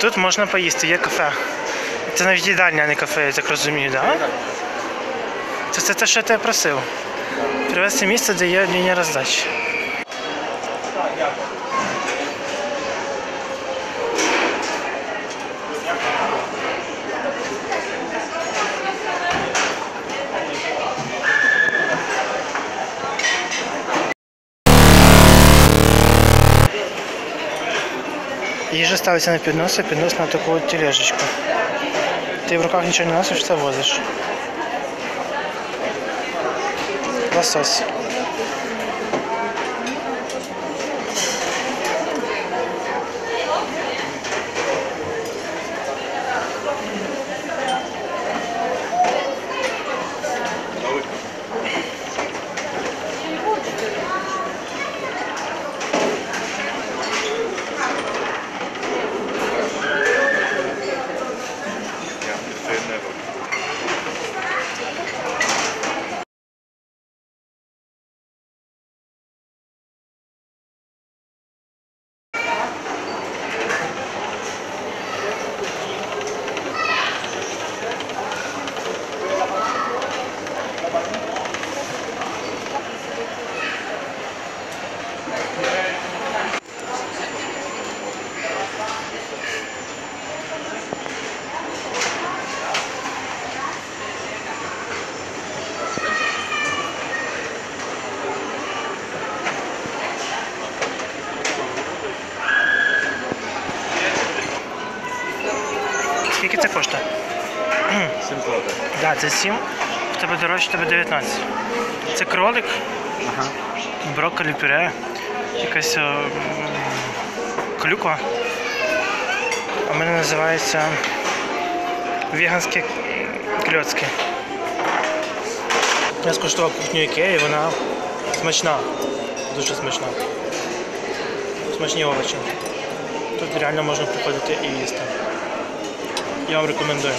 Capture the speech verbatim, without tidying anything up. Тут можна поїсти, є кафе. Це навіть їдальня, а не кафе, я так розумію, так? Да? Це, це те, що я тебе просив. Привезти місце, де є лінія роздачі. Їжа ставиться на піднос, а піднос на таку от тележечку. Ти в руках нічого не носиш, це возиш. Лосось. Скільки це коштує? сім злотих. Да, це сім, в тебе дорожче, в тебе дев'ятнадцять. Це кролик, ага. Брокколі пюре, якась о, клюква. А в мене називається веганські кльоцки. Я скуштував кухню Ікеї, вона смачна, дуже смачна. Смачні овочі. Тут реально можна приходити і їсти. Я вам рекомендую.